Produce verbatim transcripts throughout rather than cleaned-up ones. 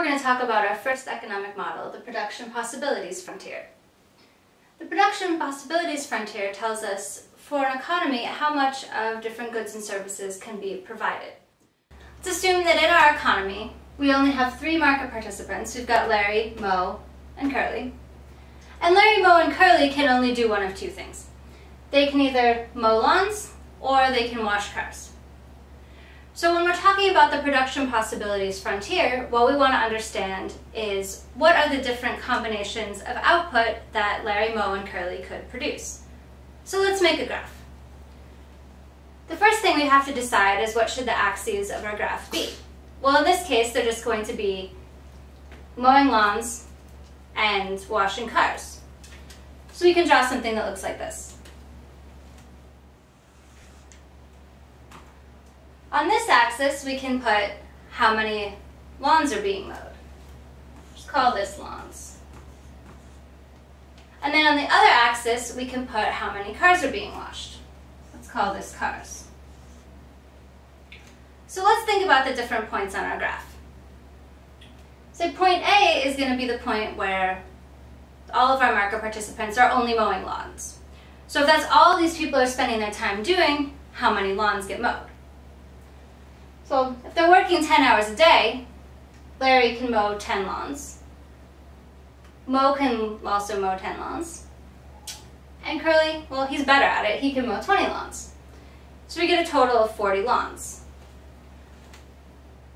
we're going to talk about our first economic model, the Production Possibilities Frontier. The Production Possibilities Frontier tells us, for an economy, how much of different goods and services can be provided. Let's assume that in our economy, we only have three market participants. We've got Larry, Moe, and Curly. And Larry, Moe, and Curly can only do one of two things. They can either mow lawns, or they can wash cars. So when we're talking about the Production Possibilities Frontier, what we want to understand is what are the different combinations of output that Larry, Moe, and Curly could produce. So let's make a graph. The first thing we have to decide is what should the axes of our graph be. Well, in this case, they're just going to be mowing lawns and washing cars. So we can draw something that looks like this. On this axis, we can put how many lawns are being mowed. Just call this lawns. And then on the other axis, we can put how many cars are being washed. Let's call this cars. So let's think about the different points on our graph. So point A is going to be the point where all of our market participants are only mowing lawns. So if that's all these people are spending their time doing, how many lawns get mowed? So if they're working ten hours a day, Larry can mow ten lawns. Moe can also mow ten lawns. And Curly, well, he's better at it. He can mow twenty lawns. So we get a total of forty lawns.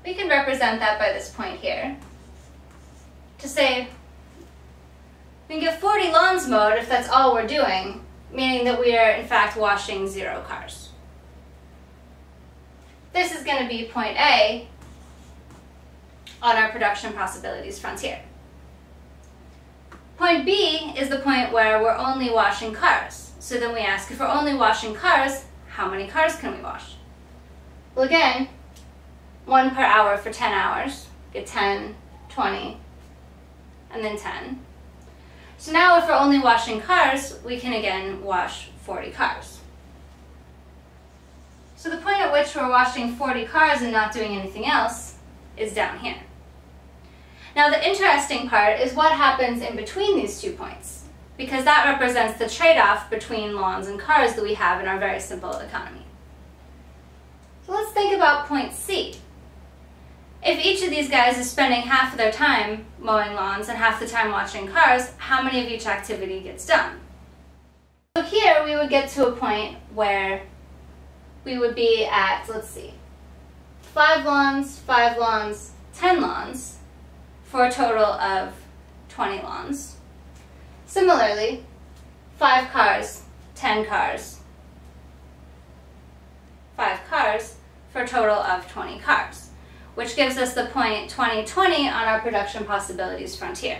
We can represent that by this point here. To say, we can get forty lawns mowed if that's all we're doing, meaning that we are, in fact, washing zero cars. This is going to be point A on our Production Possibilities Frontier. Point B is the point where we're only washing cars. So then we ask, if we're only washing cars, how many cars can we wash? Well, again, one per hour for ten hours. Get ten, twenty, and then ten. So now if we're only washing cars, we can again wash forty cars. So the point at which we're washing forty cars and not doing anything else is down here. Now the interesting part is what happens in between these two points, because that represents the trade-off between lawns and cars that we have in our very simple economy. So let's think about point C. If each of these guys is spending half of their time mowing lawns and half the time watching cars, how many of each activity gets done? So here we would get to a point where we would be at, let's see, five lawns, five lawns, ten lawns, for a total of twenty lawns. Similarly, five cars, ten cars, five cars, for a total of twenty cars, which gives us the point twenty, twenty on our Production Possibilities Frontier.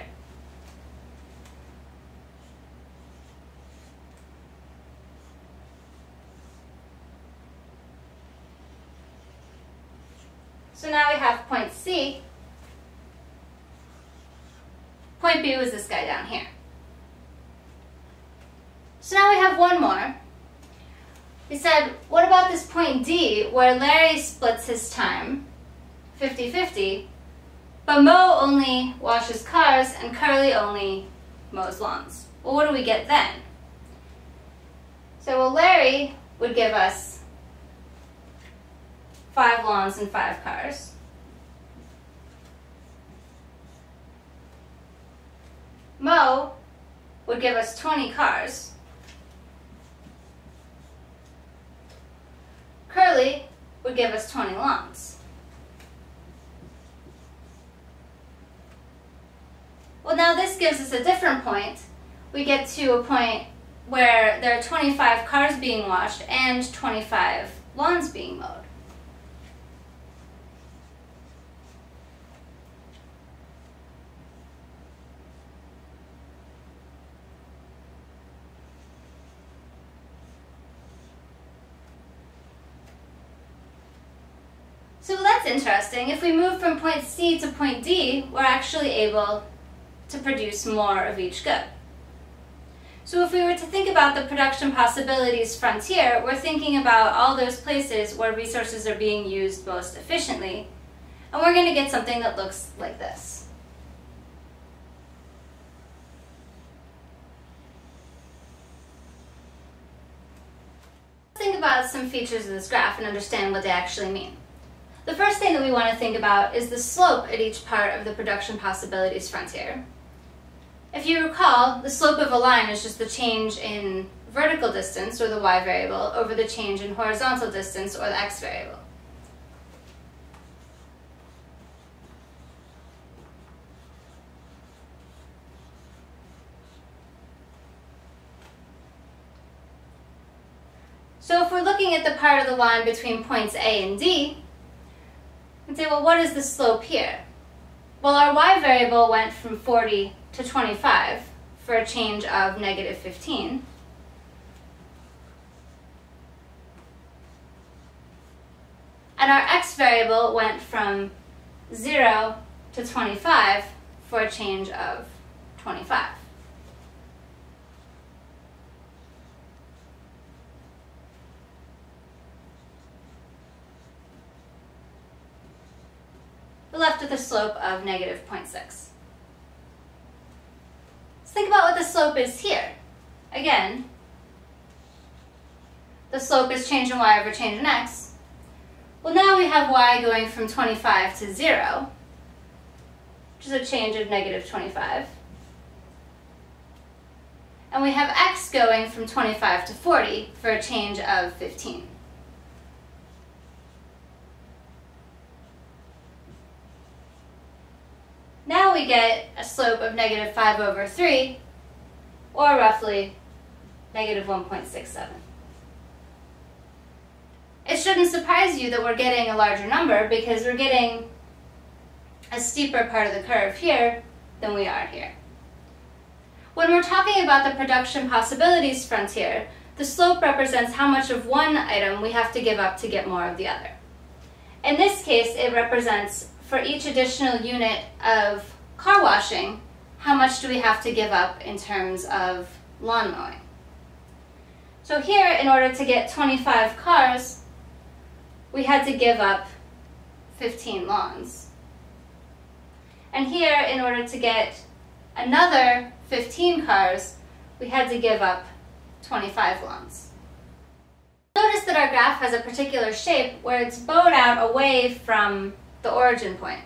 So now we have point C. Point B was this guy down here. So now we have one more. We said, what about this point D, where Larry splits his time fifty fifty, but Moe only washes cars and Curly only mows lawns? Well, what do we get then? So well, Larry would give us five lawns and five cars. Moe would give us twenty cars. Curly would give us twenty lawns. Well, now this gives us a different point. We get to a point where there are twenty-five cars being washed and twenty-five lawns being mowed. So that's interesting. If we move from point C to point D, we're actually able to produce more of each good. So if we were to think about the Production Possibilities Frontier, we're thinking about all those places where resources are being used most efficiently, and we're going to get something that looks like this. think about some features of this graph and understand what they actually mean. The first thing that we want to think about is the slope at each part of the production possibilities frontier. If you recall, the slope of a line is just the change in vertical distance, or the y variable, over the change in horizontal distance, or the x variable. So if we're looking at the part of the line between points A and D, and say, well, what is the slope here? Well, our y variable went from forty to twenty-five for a change of negative fifteen. And our x variable went from zero to twenty-five for a change of twenty-five. We're left with a slope of negative zero point six. Let's think about what the slope is here. Again, the slope is change in y over change in x. Well, now we have y going from twenty-five to zero, which is a change of negative twenty-five. And we have x going from twenty-five to forty for a change of fifteen. Now we get a slope of negative five over three, or roughly negative one point six seven. It shouldn't surprise you that we're getting a larger number, because we're getting a steeper part of the curve here than we are here. When we're talking about the production possibilities frontier, the slope represents how much of one item we have to give up to get more of the other. In this case, it represents, for each additional unit of car washing, how much do we have to give up in terms of lawn mowing? So here, in order to get twenty-five cars, we had to give up fifteen lawns. And here, in order to get another fifteen cars, we had to give up twenty-five lawns. Notice that our graph has a particular shape where it's bowed out away from the origin point.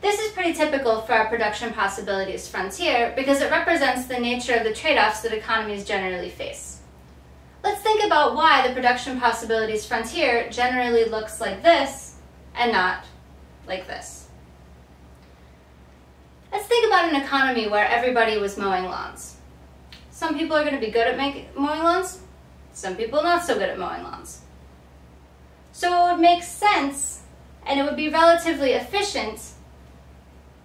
This is pretty typical for our production possibilities frontier because it represents the nature of the trade-offs that economies generally face. Let's think about why the production possibilities frontier generally looks like this and not like this. Let's think about an economy where everybody was mowing lawns. Some people are going to be good at making, mowing lawns, some people not so good at mowing lawns. So it would make sense, and it would be relatively efficient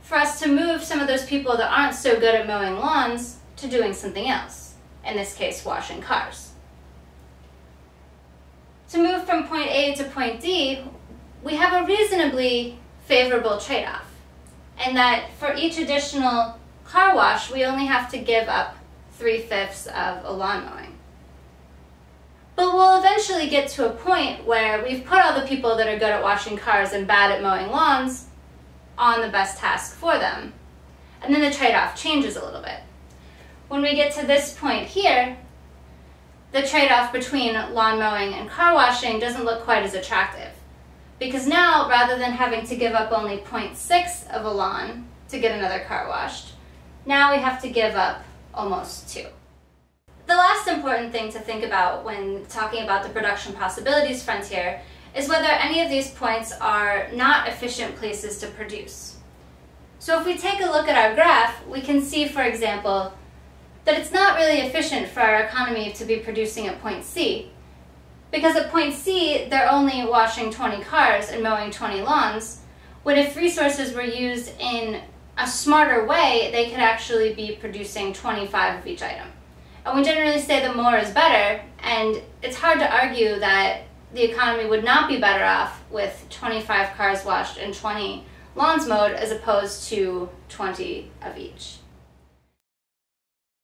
for us to move some of those people that aren't so good at mowing lawns to doing something else, in this case washing cars. To move from point A to point D, we have a reasonably favorable trade-off, in that for each additional car wash we only have to give up three-fifths of a lawn mowing. But we'll eventually get to a point where we've put all the people that are good at washing cars and bad at mowing lawns on the best task for them. And then the trade-off changes a little bit. When we get to this point here, the trade-off between lawn mowing and car washing doesn't look quite as attractive. Because now, rather than having to give up only zero point six of a lawn to get another car washed, now we have to give up almost two. The last important thing to think about when talking about the production possibilities frontier is whether any of these points are not efficient places to produce. So if we take a look at our graph, we can see, for example, that it's not really efficient for our economy to be producing at point C, because at point C they're only washing twenty cars and mowing twenty lawns, when if resources were used in a smarter way, they could actually be producing twenty-five of each item. And we generally say that more is better, and it's hard to argue that the economy would not be better off with twenty-five cars washed and twenty lawns mowed as opposed to twenty of each.